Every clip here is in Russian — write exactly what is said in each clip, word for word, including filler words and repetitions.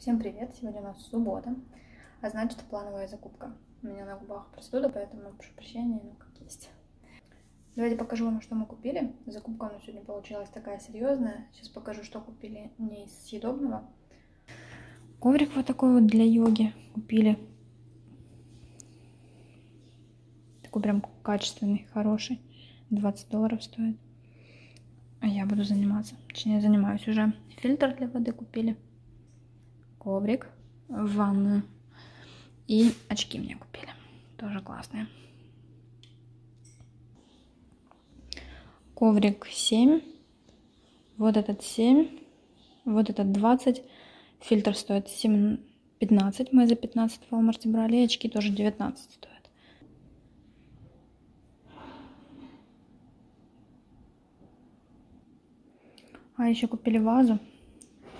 Всем привет! Сегодня у нас суббота, а значит плановая закупка. У меня на губах простуда, поэтому прошу прощения, ну как есть. Давайте покажу вам, что мы купили. Закупка у нас сегодня получилась такая серьезная. Сейчас покажу, что купили не из съедобного. Коврик вот такой вот для йоги купили. Такой прям качественный, хороший. двадцать долларов стоит. А я буду заниматься. Точнее, занимаюсь уже. Фильтр для воды купили. Коврик, ванную и очки мне купили, тоже классные. Коврик семь, вот этот семь, вот этот двадцать, фильтр стоит семь, пятнадцать, мы за пятнадцать в Walmart брали, очки тоже девятнадцать стоят. А еще купили вазу,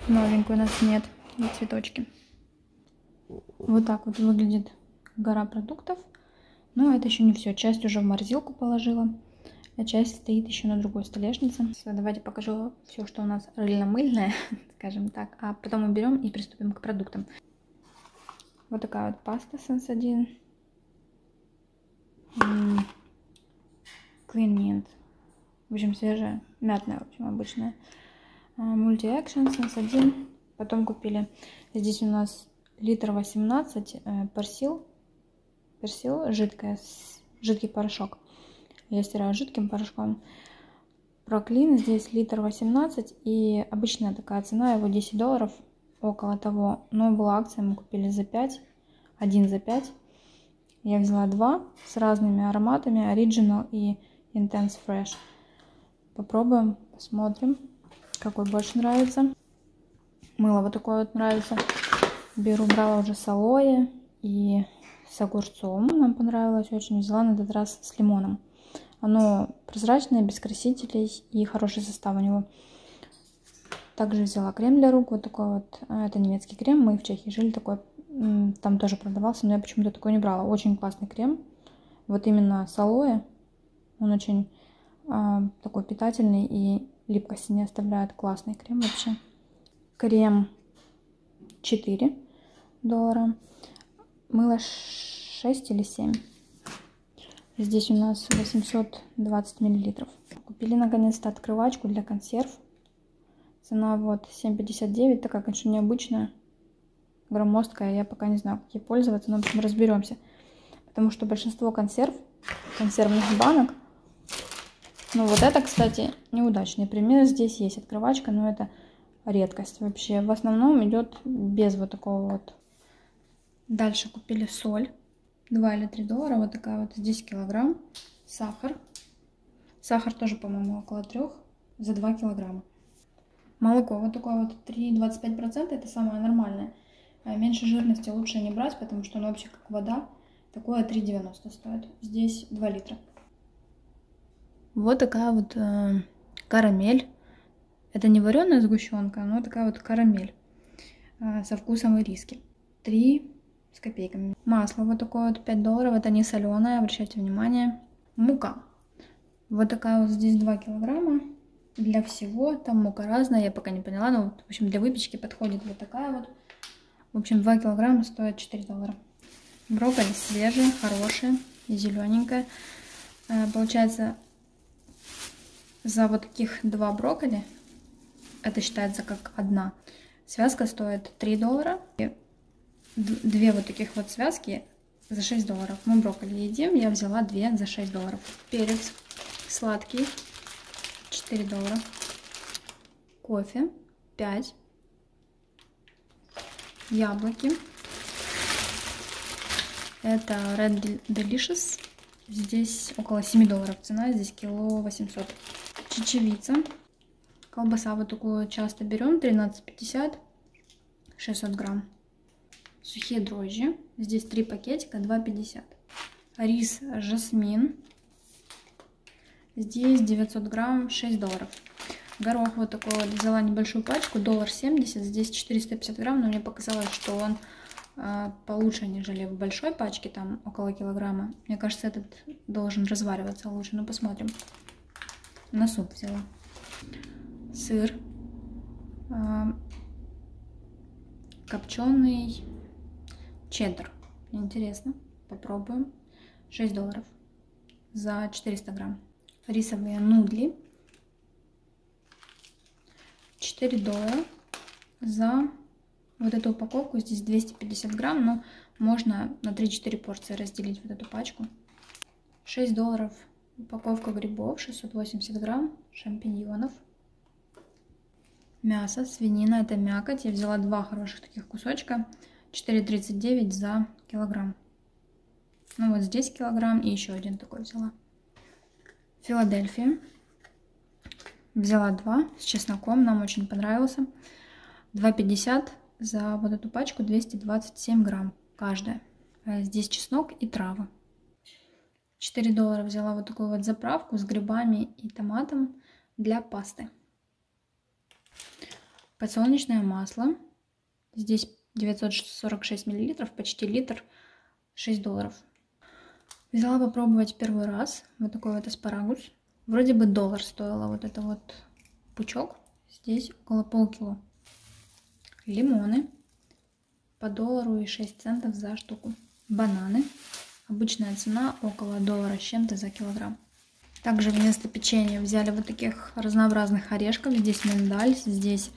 новенькую у нас нет. И цветочки. Вот так вот выглядит гора продуктов. Но это еще не все. Часть уже в морозилку положила, а часть стоит еще на другой столешнице. Давайте покажу все, что у нас рыльно-мыльное, скажем так. А потом уберем и приступим к продуктам. Вот такая вот паста Сенс один. Clean Mint. В общем, свежая, мятная, в общем, обычная. Multi-Action Сенс один. Потом купили, здесь у нас литр восемнадцать, Persil, Persil жидкая, жидкий порошок. Я стираю жидким порошком. Проклин, здесь литр восемнадцать и обычная такая цена, его десять долларов, около того. Но была акция, мы купили за пять, один за пять. Я взяла два с разными ароматами, Original и Intense Fresh. Попробуем, посмотрим, какой больше нравится. Мыло вот такое вот нравится. Беру, брала уже с алоэ и с огурцом. Нам понравилось очень. Взяла на этот раз с лимоном. Оно прозрачное, без красителей и хороший состав у него. Также взяла крем для рук. Вот такой вот. Это немецкий крем. Мы в Чехии жили. Такой там тоже продавался, но я почему-то такой не брала. Очень классный крем. Вот именно с алоэ. Он очень э, такой питательный и липкости не оставляет. Классный крем вообще. Крем четыре доллара, мыло шесть или семь. Здесь у нас восемьсот двадцать миллилитров. Купили наконец-то открывачку для консерв. Цена вот семь пятьдесят девять, такая, конечно, необычная, громоздкая. Я пока не знаю, как ей пользоваться, но потом разберемся. Потому что большинство консерв, консервных банок... Ну вот это, кстати, неудачный пример. Здесь есть открывачка, но это... редкость вообще. В основном идет без вот такого вот. Дальше купили соль. два или три доллара. Вот такая вот. Здесь килограмм. Сахар. Сахар тоже, по-моему, около трех. За два килограмма. Молоко вот такое вот. три и двадцать пять процентов. Это самое нормальное. Меньше жирности лучше не брать, потому что оно вообще как вода. Такое три девяносто стоит. Здесь два литра. Вот такая вот э, карамель. Это не вареная сгущенка, но такая вот карамель со вкусом ириски. три с копейками. Масло вот такое вот пять долларов. Это не соленое, обращайте внимание. Мука. Вот такая вот здесь два килограмма. Для всего. Там мука разная, я пока не поняла. Но, в общем, для выпечки подходит вот такая вот. В общем, два килограмма стоит четыре доллара. Брокколи свежие, хорошие и зелененькое. Получается, за вот таких два брокколи... Это считается как одна. Связка стоит три доллара. И две вот таких вот связки за шесть долларов. Мы брокколи едим. Я взяла две за шесть долларов. Перец сладкий. четыре доллара. Кофе. пять. Яблоки. Это Red Delicious. Здесь около семи долларов цена. Здесь кило восемьсот. Чечевица. Колбаса вот такую часто берем, тринадцать пятьдесят, шестьсот грамм. Сухие дрожжи, здесь три пакетика, два пятьдесят. Рис жасмин, здесь девятьсот грамм, шесть долларов. Горох вот такой вот, взяла небольшую пачку, доллар семьдесят, здесь четыреста пятьдесят грамм, но мне показалось, что он э, получше, нежели в большой пачке, там около килограмма. Мне кажется, этот должен развариваться лучше, но посмотрим. На суп взяла. Сыр, копченый чеддер. Интересно, попробуем. шесть долларов за четыреста грамм. Рисовые нудли. четыре доллара за вот эту упаковку. Здесь двести пятьдесят грамм, но можно на три-четыре порции разделить вот эту пачку. шесть долларов упаковка грибов, шестьсот восемьдесят грамм шампиньонов. Мясо, свинина, это мякоть. Я взяла два хороших таких кусочка. четыре тридцать девять за килограмм. Ну вот здесь килограмм и еще один такой взяла. Филадельфия. Взяла два с чесноком, нам очень понравился. два пятьдесят за вот эту пачку, двести двадцать семь грамм каждая. Здесь чеснок и травы. четыре доллара взяла вот такую вот заправку с грибами и томатом для пасты. Подсолнечное масло. Здесь девятьсот сорок шесть миллилитров, почти литр, шесть долларов. Взяла попробовать первый раз вот такой вот аспарагус. Вроде бы доллар стоило вот это вот пучок. Здесь около полкило. Лимоны. По доллару и шесть центов за штуку. Бананы. Обычная цена около доллара с чем-то за килограмм. Также вместо печенья взяли вот таких разнообразных орешков. Здесь миндаль, здесь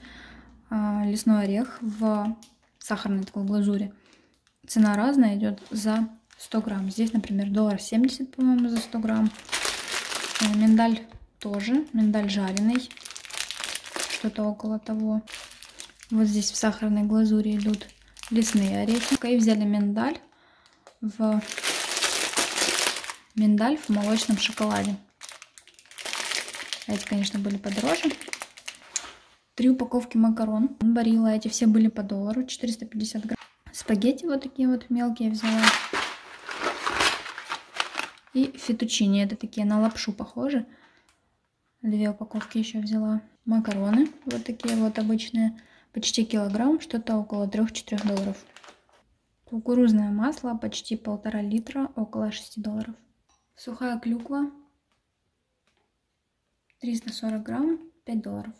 э, лесной орех в сахарной такой глазури. Цена разная, идет за сто грамм. Здесь, например, доллар семьдесят, по-моему, за сто грамм. И миндаль тоже, миндаль жареный, что-то около того. Вот здесь в сахарной глазури идут лесные орехи. И взяли миндаль в миндаль в молочном шоколаде. Эти, конечно, были подороже. Три упаковки макарон. Барилла, эти все были по доллару, четыреста пятьдесят грамм. Спагетти вот такие вот мелкие взяла. И фетучини, это такие на лапшу похожи. Две упаковки еще взяла. Макароны вот такие вот обычные, почти килограмм, что-то около трёх-четырёх долларов. Кукурузное масло почти полтора литра, около шести долларов. Сухая клюква, триста сорок грамм, пять долларов.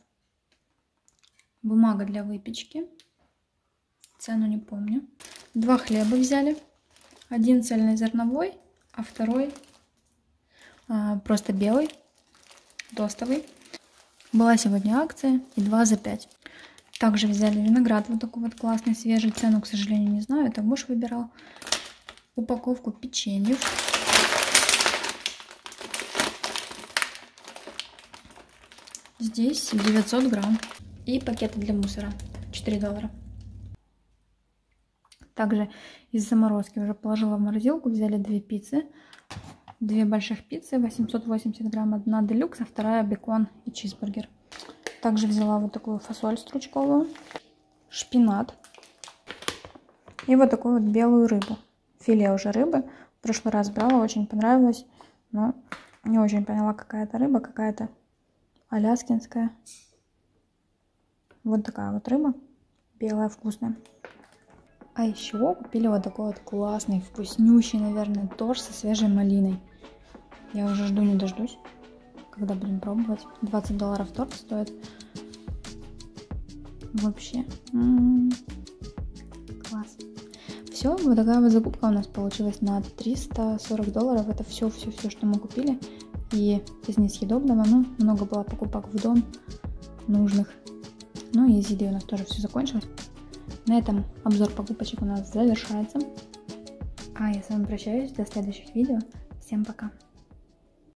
Бумага для выпечки, цену не помню. Два хлеба взяли, один цельнозерновой, а второй а, просто белый, тостовый. Была сегодня акция, и два за пять. Также взяли виноград, вот такой вот классный, свежий. Цену, к сожалению, не знаю, это муж выбирал. Упаковку печеньев. Здесь девятьсот грамм. И пакеты для мусора, четыре доллара. Также из заморозки уже положила в морозилку. Взяли две пиццы. Две больших пиццы, восемьсот восемьдесят грамм. Одна делюкс, а вторая бекон и чизбургер. Также взяла вот такую фасоль стручковую, шпинат и вот такую вот белую рыбу. Филе уже рыбы. В прошлый раз брала, очень понравилось, но не очень поняла, какая это рыба, какая-то аляскинская. Вот такая вот рыба, белая, вкусная. А еще купили вот такой вот классный, вкуснющий, наверное, торт со свежей малиной. Я уже жду не дождусь, когда будем пробовать. двадцать долларов торт стоит. Вообще. М-м-м. Класс. Все, вот такая вот закупка у нас получилась на триста сорок долларов. Это все-все-все, что мы купили. И из несъедобного, ну, много было покупок в дом нужных. Ну и из еды у нас тоже все закончилось. На этом обзор покупочек у нас завершается. А я с вами прощаюсь до следующих видео. Всем пока!